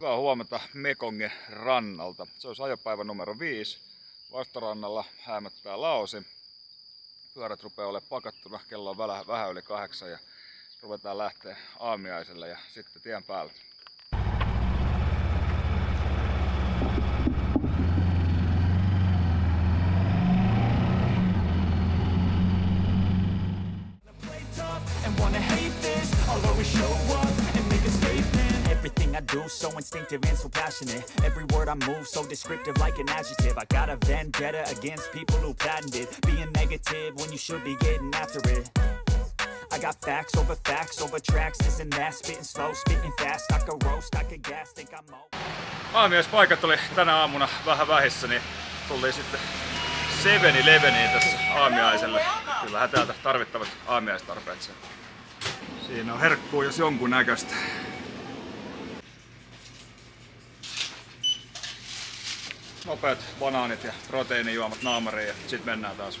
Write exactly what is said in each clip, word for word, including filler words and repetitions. Hyvää huomenta Mekongin rannalta. Se olisi ajopäivä numero viisi. Vastarannalla häämöttää Laosi. Pyörät rupeaa olemaan pakattuna, kello on vähän, vähän yli kahdeksan ja ruvetaan lähteä aamiaiselle ja sitten tien päälle. I do so instinctive and so passionate. Every word I move so descriptive like an adjective. I got a vendetta against people who patented being negative when you should be getting after it. I got facts over facts over tracks. This and that, spitting slow, spitting fast. I could roast, I could gas, think I'm old. Aamiaispaikat oli tänä aamuna vähän vähissä, niin tultiin sitten seven eleveniin tässä aamiaiselle. Kyllähän täältä tarvittavat aamiaistarpeet sen. Siinä on herkkuu jos jonkun näköistä. Nopeat banaanit ja proteiinijuomat naamariin ja sit mennään taas.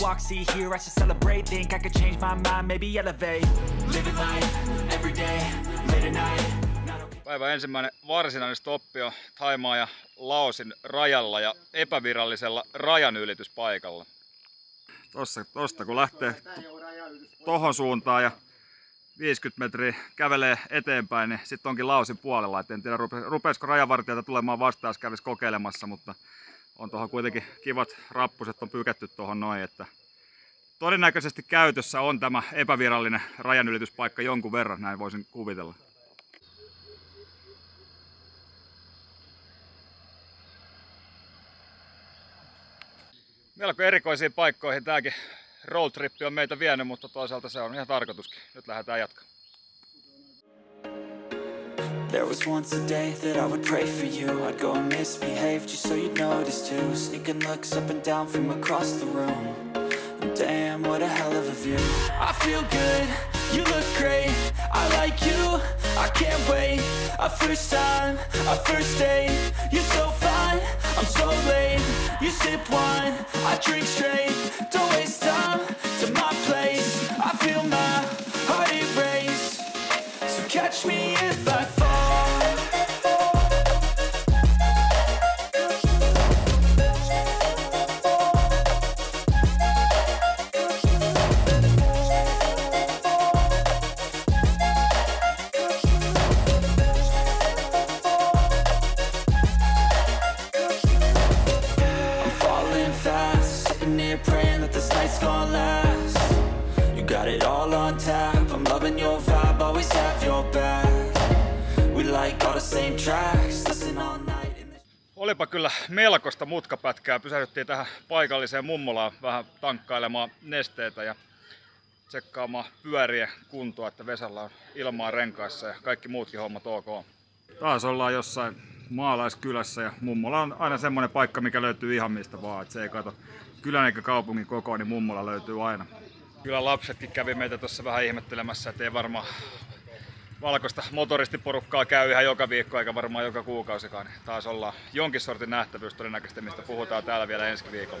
walk, see, hear, I should celebrate. Think I could change my mind, maybe elevate. Living life, every day, late at night. Päivän ensimmäinen varsinainen stoppi on Thaimaan ja Laosin rajalla ja epävirallisella rajanylityspaikalla. Tossa, tosta kun lähtee tohon suuntaan ja viisikymmentä metriä kävelee eteenpäin, niin sitten onkin Laosin puolella. Et en tiedä, rupeisiko rajavartijoita tulemaan vastaan, jos kävisi kokeilemassa, mutta on tuohon kuitenkin kivat rappuset on pykätty tuohon noin. Että todennäköisesti käytössä on tämä epävirallinen rajanylityspaikka jonkun verran, näin voisin kuvitella. Melko erikoisiin paikkoihin tämäkin roadtrippi on meitä vienyt, mutta toisaalta se on ihan tarkoituskin. Nyt lähdetään jatkamaan. There was once a day that I would pray for you. I'd go and misbehave just so you'd notice too. Sneaking looks up and down from across the room. Damn, what a hell of a view. I feel good, you look great. I like you, I can't wait. A first time, a first date. You're so fine, I'm so late. You sip wine, I drink straight. Don't waste time to my place. I feel my heart erase. So catch me if I fall. Olipa kyllä melkoista mutkapätkää. Pysähdyttiin tähän paikalliseen mummolaan vähän tankkailemaan nesteitä ja tsekkaamaan pyörien kuntoa, että Vesalla on ilmaa renkaissa ja kaikki muutkin hommat ok. Taas ollaan jossain maalaiskylässä ja mummola on aina semmoinen paikka, mikä löytyy ihan mistä vaan. Et se ei kato kylän eikä kaupungin kokoon, niin mummola löytyy aina. Kyllä lapsetkin kävi meitä tuossa vähän ihmettelemässä, ettei varmaan valkoista motoristiporukkaa käy ihan joka viikko eikä varmaan joka kuukausikaan. Taas ollaan jonkin sortin nähtävyys todennäköisesti, mistä puhutaan täällä vielä ensi viikolla.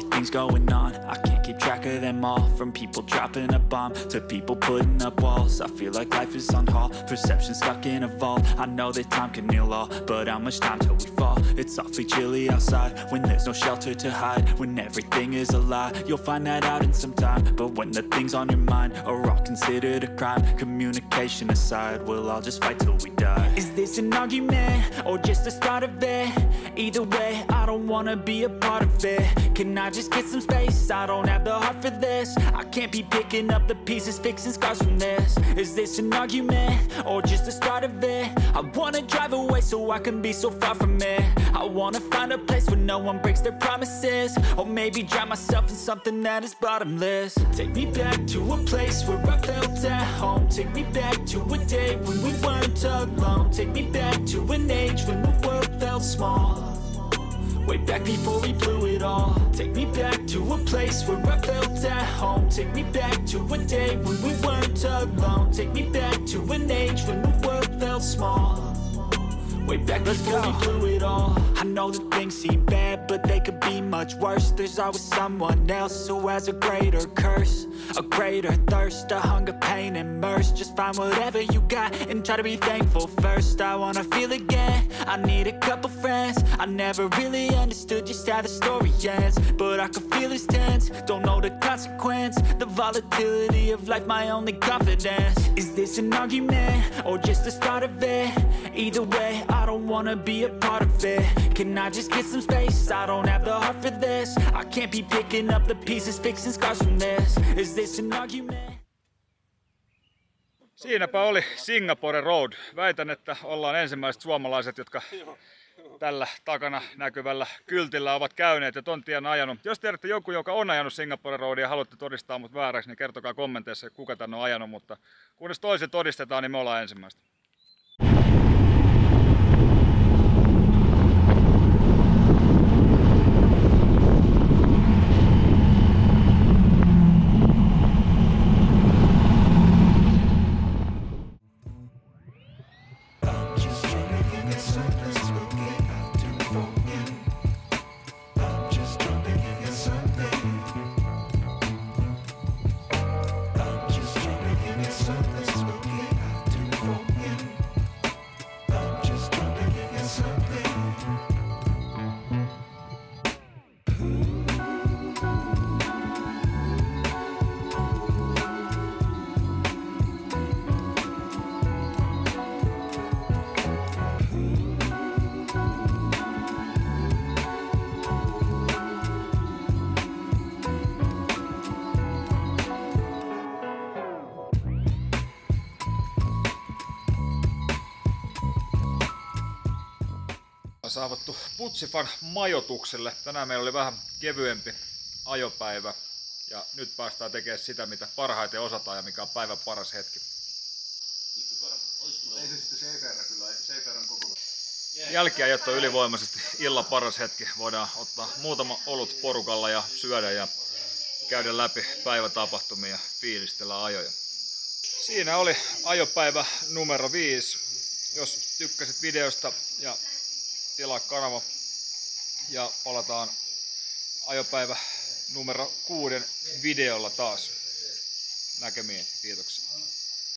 things going on, I can't keep track of them all. From people dropping a bomb, to people putting up walls. I feel like life is on hold, perception stuck in a vault. I know that time can heal all, but how much time till we fall? It's awfully chilly outside, when there's no shelter to hide. When everything is a lie, you'll find that out in some time. But when the things on your mind are all considered a crime, communication aside, we'll all just fight till we die. Is this an argument, or just the start of it? Either way, I don't wanna be a part of it. Can I just get some space? I don't have the heart for this. I can't be picking up the pieces, fixing scars from this. Is this an argument, or just the start of it? I wanna drive away so I can be so far from it. I wanna find a place where no one breaks their promises, or maybe drown myself in something that is bottomless. Take me back to a place where I felt at home. Take me back to a day when we weren't alone. Take me back to an age when the world felt small, way back before we blew it all. Take me back to a place where I felt at home. Take me back to a day when we weren't alone. Take me back to an age when the world felt small, way back before we blew it all. I know that things seem bad, but they could be much worse. There's always someone else who has a greater curse, a greater thirst, a hunger, pain, and mercy. Just find whatever you got and try to be thankful first. I wanna feel again, I need a couple friends. I never really understood just how the story ends, but I could feel it's tense, don't know the consequence. The volatility of life, my only confidence. Is this an argument, or just the start of it? Either way, I don't wanna be a part of it. Can I just get some space? I don't have the heart for this. I can't be picking up the pieces, fixing scars from this. Is this an argument? Siinäpä oli Singapore Road. Väitän, että ollaan ensimmäiset suomalaiset, jotka tällä takana näkyvällä kyltillä ovat käyneet ja ton tien ajanut. Jos tiedätte joku, joka on ajanut Singapore Roadia ja haluatte todistaa mut vääräksi, niin kertokaa kommenteissa, kuka tän on ajanut. Mutta kunnes toisen todistetaan, niin me ollaan ensimmäistä. Saavattu Putsifan majoitukselle. Tänään meillä oli vähän kevyempi ajopäivä ja nyt päästään tekemään sitä, mitä parhaiten osataan ja mikä on päivän paras hetki. Ei se sitten C P R kyllä, C P R on koko ajan. Jälkiajat on ylivoimaisesti illan paras hetki. Voidaan ottaa muutama olut porukalla ja syödä ja käydä läpi päivätapahtumia ja fiilistellä ajoja. Siinä oli ajopäivä numero viisi. Jos tykkäsit videosta ja tilaa kanava ja palataan ajopäivä numero kuuden videolla taas. Näkemiin, kiitoksia.